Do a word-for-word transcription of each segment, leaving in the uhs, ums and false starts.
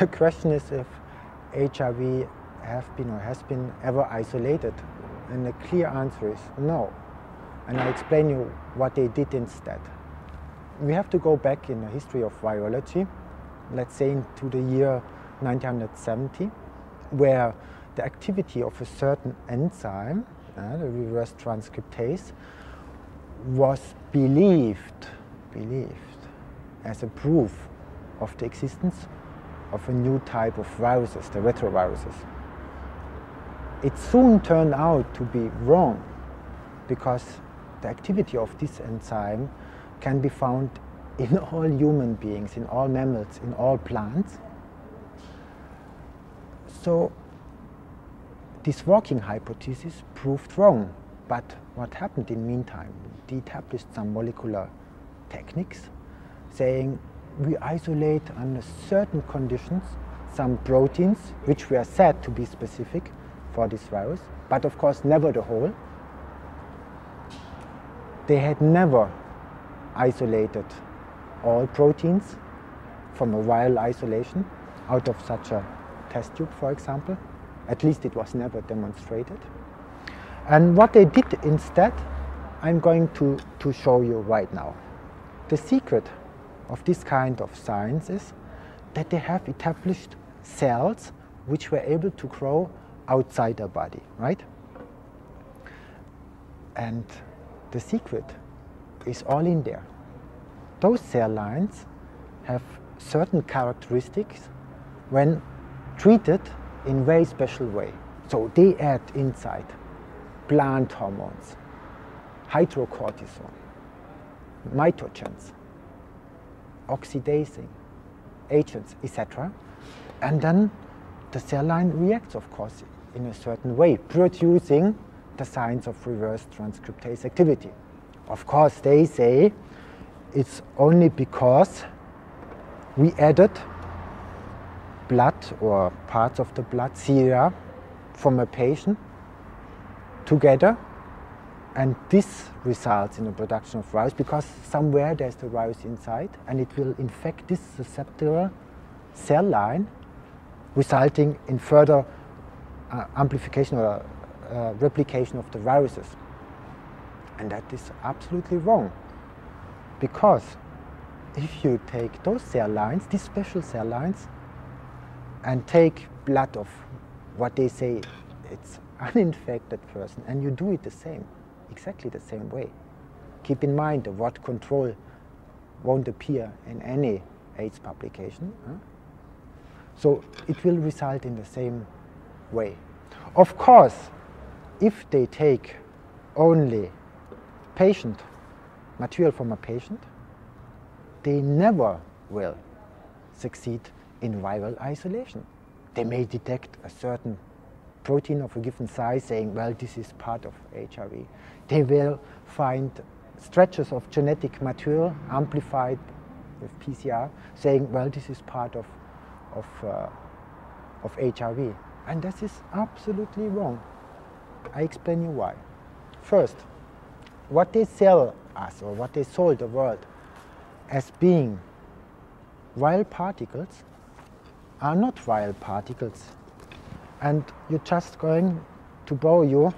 The question is if H I V have been or has been ever isolated, and the clear answer is no. And I'll explain you what they did instead. We have to go back in the history of virology, let's say into the year nineteen seventy, where the activity of a certain enzyme, uh, the reverse transcriptase, was believed, believed as a proof of the existence of a new type of viruses, the retroviruses. It soon turned out to be wrong, because the activity of this enzyme can be found in all human beings, in all mammals, in all plants. So this working hypothesis proved wrong. But what happened in the meantime? They established some molecular techniques saying we isolate under certain conditions some proteins which were said to be specific for this virus, but of course never the whole. They had never isolated all proteins from a viral isolation out of such a test tube, for example. At least it was never demonstrated. And what they did instead, I'm going to, to show you right now. The secret of this kind of science is that they have established cells which were able to grow outside the body, right? And the secret is all in there. Those cell lines have certain characteristics when treated in very special way. So they add inside plant hormones, hydrocortisone, mitogens, oxidizing agents, et cetera. And then the cell line reacts, of course, in a certain way, producing the signs of reverse transcriptase activity. Of course, they say it's only because we added blood or parts of the blood, sera, from a patient together, and this results in the production of virus, because somewhere there's the virus inside and it will infect this susceptible cell line, resulting in further uh, amplification or uh, replication of the viruses. And that is absolutely wrong, because if you take those cell lines, these special cell lines, and take blood of what they say it's uninfected person, and you do it the same, exactly the same way. Keep in mind the word control won't appear in any AIDS publication. Huh? So it will result in the same way. Of course, if they take only patient, material from a patient, they never will succeed in viral isolation. They may detect a certain protein of a given size saying, well, this is part of H I V. They will find stretches of genetic material amplified with P C R saying, well, this is part of, of, uh, of H I V. And this is absolutely wrong. I explain you why. First, what they sell us, or what they sold the world as being viral particles, are not viral particles. And you're just going to borrow you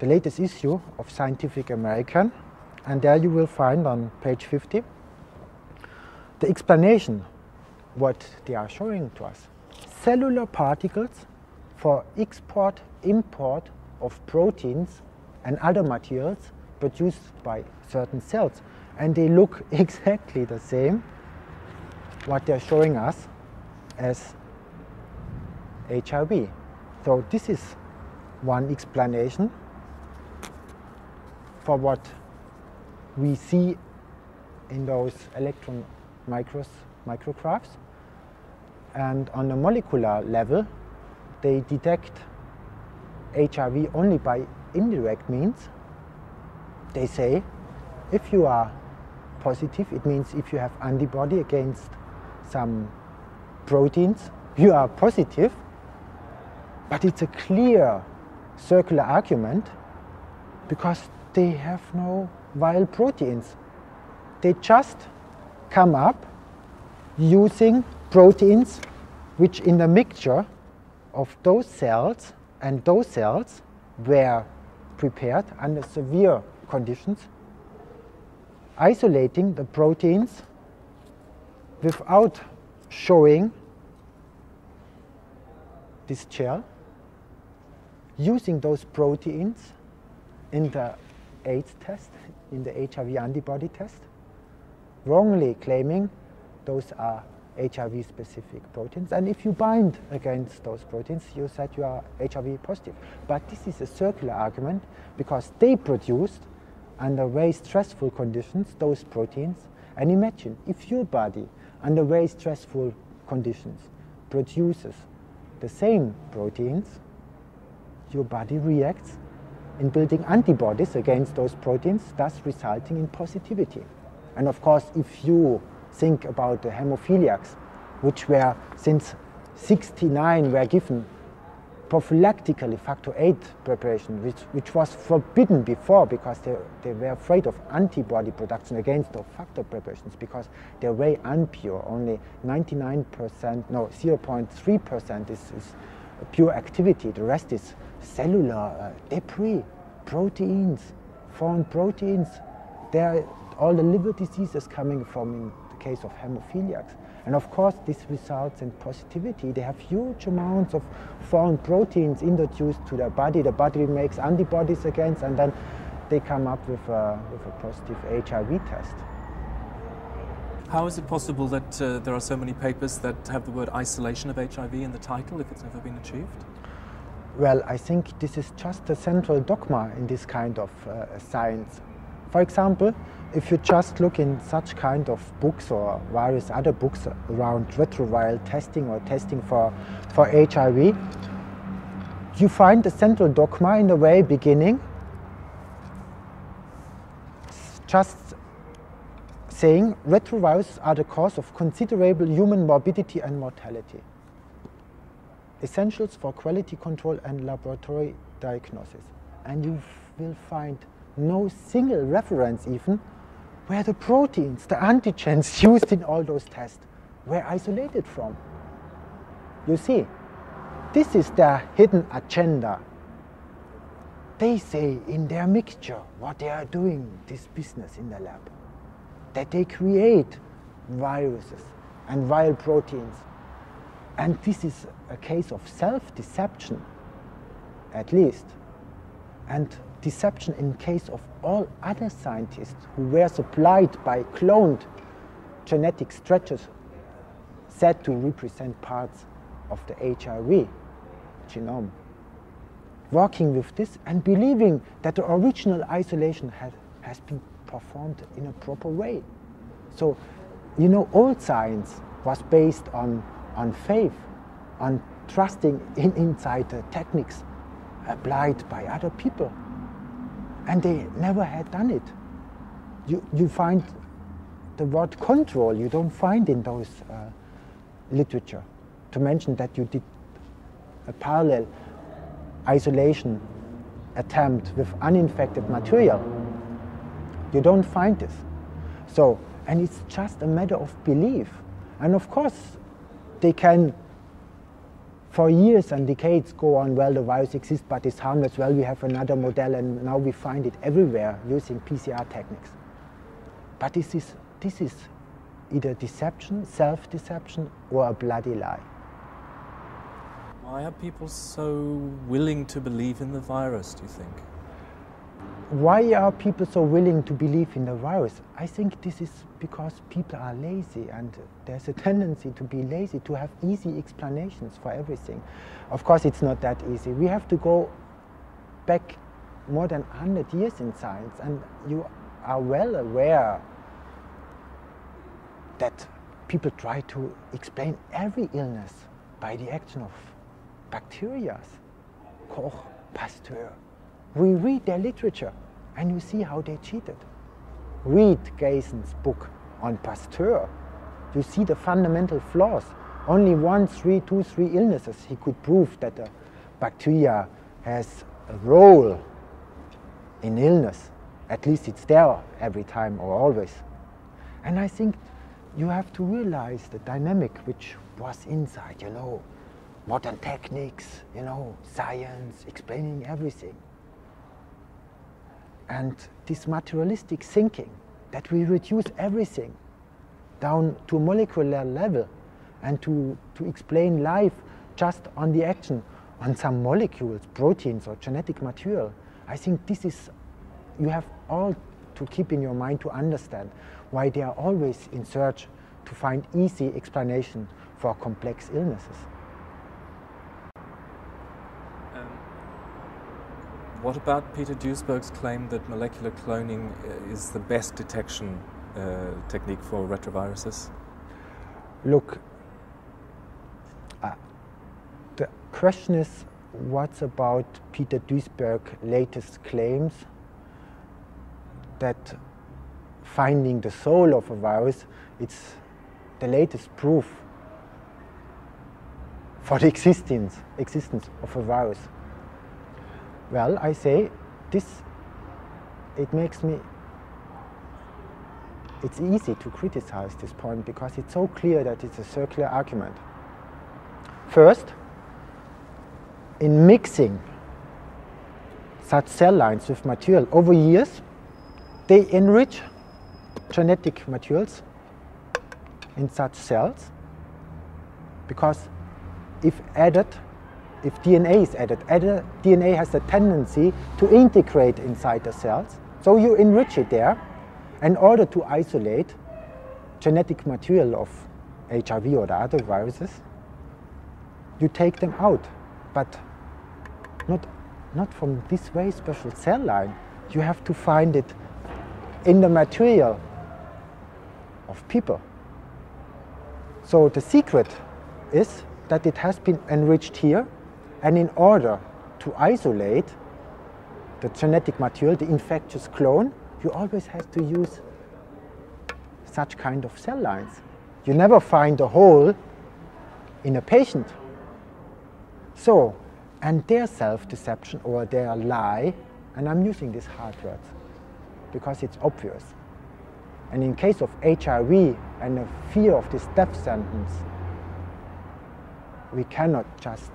the latest issue of Scientific American, and there you will find on page fifty the explanation what they are showing to us. Cellular particles for export, import of proteins and other materials produced by certain cells, and they look exactly the same what they're showing us as H I V. So this is one explanation for what we see in those electron micros, micrographs. And on a molecular level, they detect H I V only by indirect means. They say if you are positive, it means if you have antibody against some proteins, you are positive. But it's a clear circular argument, because they have no viral proteins. They just come up using proteins which in the mixture of those cells and those cells were prepared under severe conditions, isolating the proteins without showing this gel, using those proteins in the AIDS test, in the H I V antibody test, wrongly claiming those are H I V specific proteins, and if you bind against those proteins you said you are H I V positive. But this is a circular argument, because they produced under very stressful conditions those proteins, and imagine if your body under very stressful conditions produces the same proteins, your body reacts in building antibodies against those proteins, thus resulting in positivity. And of course, if you think about the hemophiliacs, which were since sixty-nine were given prophylactically factor eight preparation, which, which was forbidden before because they, they were afraid of antibody production against the factor preparations, because they're very unpure. Only ninety-nine percent, no, zero point three percent is, is pure activity. The rest is cellular uh, debris, proteins, foreign proteins. They're all the liver diseases coming from, in the case of hemophiliacs. And of course this results in positivity. They have huge amounts of foreign proteins introduced to their body. The body makes antibodies against, and then they come up with a, with a positive H I V test. How is it possible that uh, there are so many papers that have the word isolation of H I V in the title if it's never been achieved? Well, I think this is just a central dogma in this kind of uh, science. For example, if you just look in such kind of books or various other books around retroviral testing or testing for, for H I V, you find the central dogma in the very beginning, just saying retroviruses are the cause of considerable human morbidity and mortality. Essentials for quality control and laboratory diagnosis. And you will find no single reference even where the proteins, the antigens used in all those tests were isolated from. You see, this is their hidden agenda. They say in their mixture what they are doing, this business in the lab, that they create viruses and viral proteins. And this is a case of self-deception, at least. And deception in case of all other scientists who were supplied by cloned genetic stretches said to represent parts of the H I V genome. Working with this and believing that the original isolation had, has been performed in a proper way. So, you know, old science was based on, on faith, on trusting in inside the techniques applied by other people. And they never had done it. You, you find the word control, you don't find in those uh, literature, to mention that you did a parallel isolation attempt with uninfected material. You don't find this. So, and it's just a matter of belief. And of course, they can, for years and decades, go on, well, the virus exists, but it's harmless. Well, we have another model, and now we find it everywhere using P C R techniques. But this is, this is either deception, self-deception, or a bloody lie. Why are people so willing to believe in the virus, do you think? Why are people so willing to believe in the virus? I think this is because people are lazy, and there's a tendency to be lazy, to have easy explanations for everything. Of course, it's not that easy. We have to go back more than one hundred years in science, and you are well aware that people try to explain every illness by the action of bacteria. Koch, Pasteur. We read their literature, and you see how they cheated. Read Geyson's book on Pasteur. You see the fundamental flaws. Only one, three, two, three illnesses he could prove that the bacteria has a role in illness. At least it's there every time or always. And I think you have to realize the dynamic which was inside, you know, modern techniques, you know, science, explaining everything. And this materialistic thinking, that we reduce everything down to molecular level and to, to explain life just on the action on some molecules, proteins or genetic material, I think this is, you have all to keep in your mind to understand why they are always in search to find easy explanation for complex illnesses. What about Peter Duisberg's claim that molecular cloning is the best detection uh, technique for retroviruses? Look, uh, the question is, what's about Peter Duisberg's latest claims that finding the soul of a virus, it's the latest proof for the existence, existence of a virus. Well, I say this, it makes me, it's easy to criticize this point because it's so clear that it's a circular argument. First, in mixing such cell lines with material over years, they enrich genetic materials in such cells because if added, if D N A is added, added, D N A has a tendency to integrate inside the cells, so you enrich it there in order to isolate genetic material of H I V or the other viruses. You take them out, but not, not from this very special cell line. You have to find it in the material of people. So the secret is that it has been enriched here, and in order to isolate the genetic material, the infectious clone, you always have to use such kind of cell lines. You never find a hole in a patient. So, and their self-deception or their lie, and I'm using these hard words because it's obvious. And in case of H I V and the fear of this death sentence, we cannot just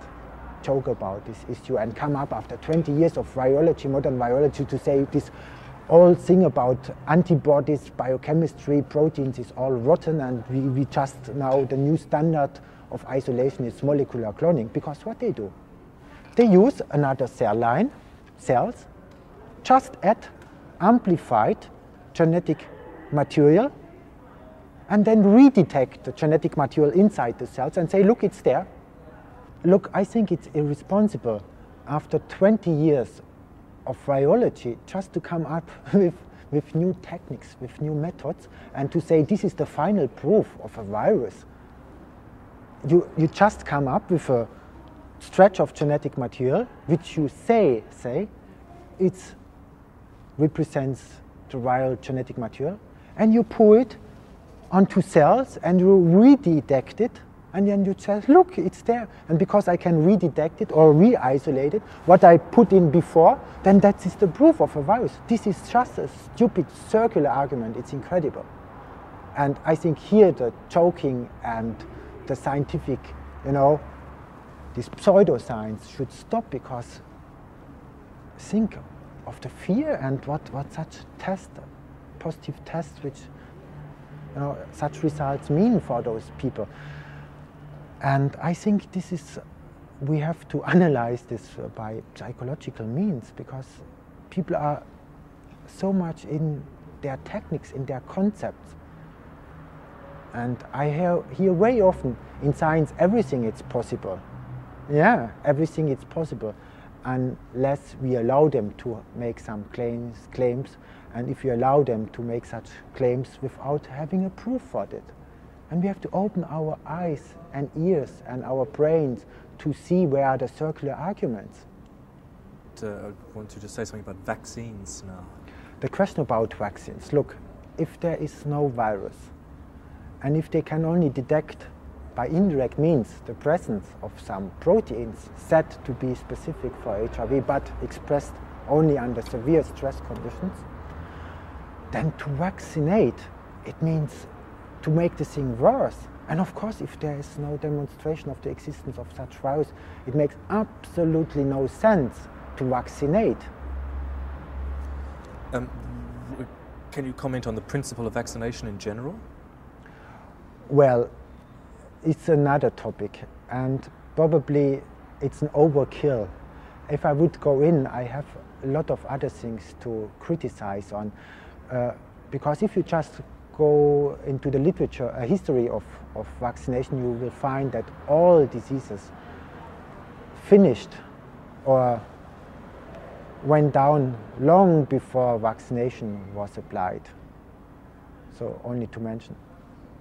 joke about this issue and come up after twenty years of virology, modern virology, to say this whole thing about antibodies, biochemistry, proteins is all rotten, and we, we just now the new standard of isolation is molecular cloning. Because what they do, they use another cell line, cells, just add amplified genetic material and then redetect the genetic material inside the cells and say, look, it's there. Look, I think it's irresponsible after twenty years of virology just to come up with, with new techniques, with new methods, and to say this is the final proof of a virus. You, you just come up with a stretch of genetic material which you say, say it represents the viral genetic material, and you pour it onto cells and you redetect it. And then you say, look, it's there. And because I can redetect it or re-isolate it, what I put in before, then that is the proof of a virus. This is just a stupid circular argument. It's incredible. And I think here the joking and the scientific, you know, this pseudoscience should stop, because think of the fear and what, what such test, positive tests, which, you know, such results mean for those people. And I think this is, we have to analyze this by psychological means, because people are so much in their techniques, in their concepts. And I hear, hear very often, in science, everything is possible. Yeah, everything is possible, unless we allow them to make some claims, claims, and if you allow them to make such claims without having a proof for it. And we have to open our eyes and ears and our brains to see where are the circular arguments. Uh, I want you to say something about vaccines now. The question about vaccines, look, if there is no virus, and if they can only detect by indirect means the presence of some proteins said to be specific for H I V, but expressed only under severe stress conditions, then to vaccinate, it means to make the thing worse. And of course, if there is no demonstration of the existence of such virus, it makes absolutely no sense to vaccinate. Um, can you comment on the principle of vaccination in general? Well, it's another topic, and probably it's an overkill. If I would go in, I have a lot of other things to criticize on, uh, because if you just go into the literature, a history of, of vaccination, you will find that all diseases finished or went down long before vaccination was applied. So only to mention.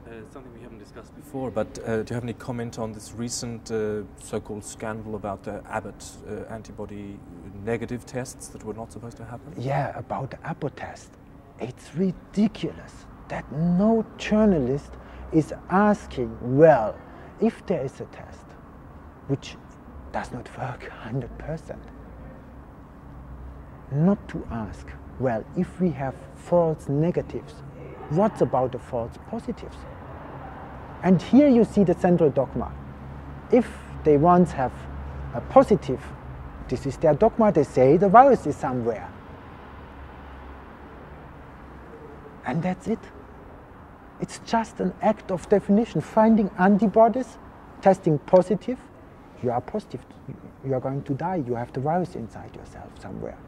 Uh, something we haven't discussed before, but uh, do you have any comment on this recent uh, so-called scandal about the Abbott uh, antibody negative tests that were not supposed to happen? Yeah, about the Abbott test. It's ridiculous that no journalist is asking, well, if there is a test which does not work one hundred percent, not to ask, well, if we have false negatives, what about the false positives? And here you see the central dogma. If they once have a positive, this is their dogma, they say the virus is somewhere. And that's it. It's just an act of definition, finding antibodies, testing positive, you are positive, you are going to die, you have the virus inside yourself somewhere.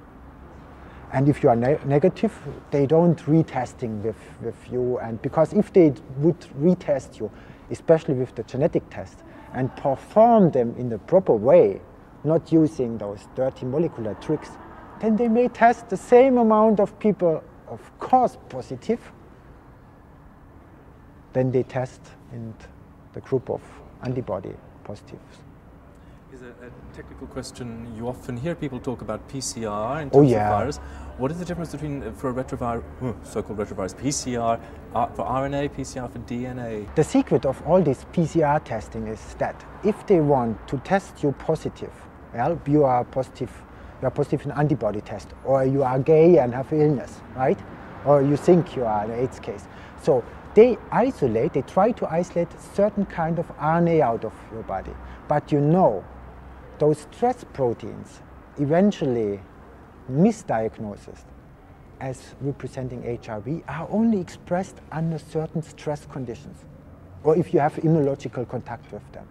And if you are ne negative, they don't retesting with, with you, and because if they would retest you, especially with the genetic test, and perform them in the proper way, not using those dirty molecular tricks, then they may test the same amount of people, of course positive, then they test in the group of antibody positives. Is a, a technical question. You often hear people talk about P C R in terms oh, yeah. of virus. What is the difference between for a retrovirus, so-called retrovirus, P C R for R N A, P C R for D N A? The secret of all this P C R testing is that if they want to test you positive, well, you are positive, you are positive in antibody test, or you are gay and have illness, right? Or you think you are an AIDS case. So they isolate, they try to isolate certain kind of R N A out of your body. But you know, those stress proteins eventually misdiagnosed as representing H I V are only expressed under certain stress conditions, or if you have immunological contact with them.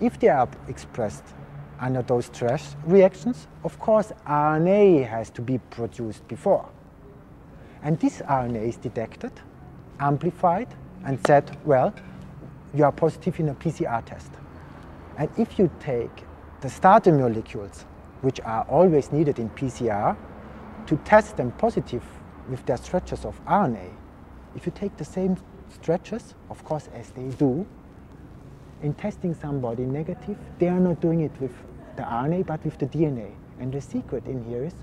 If they are expressed under those stress reactions, of course R N A has to be produced before. And this R N A is detected, amplified, and said, well, you are positive in a P C R test. And if you take the starter molecules, which are always needed in P C R, to test them positive with their stretches of R N A, if you take the same stretches, of course, as they do, in testing somebody negative, they are not doing it with the R N A, but with the D N A. And the secret in here is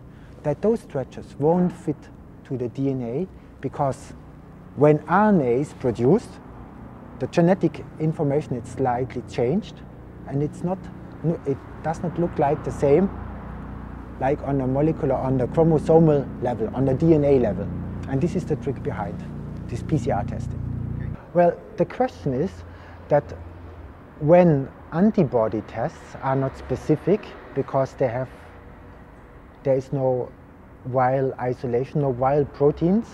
that those stretches won't fit to the D N A, because when R N A is produced, the genetic information is slightly changed, and it's not, it does not look like the same, like on a molecular, on the chromosomal level, on the D N A level. And this is the trick behind this P C R testing. Well, the question is that when antibody tests are not specific, because they have, there is no viral isolation, no viral proteins,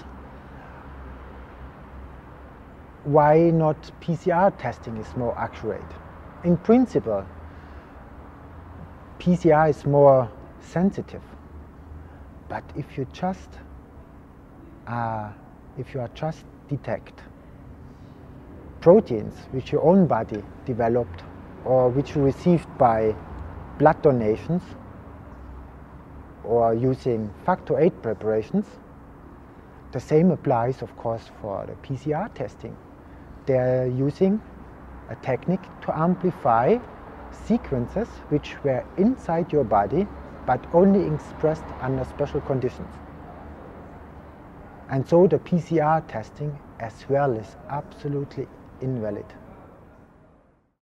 why not P C R testing is more accurate? In principle, P C R is more sensitive, but if you just, uh, if you are just detect proteins which your own body developed or which you received by blood donations or using factor eight preparations, the same applies, of course, for the P C R testing. They are using a technique to amplify sequences which were inside your body but only expressed under special conditions. And so the P C R testing as well is absolutely invalid.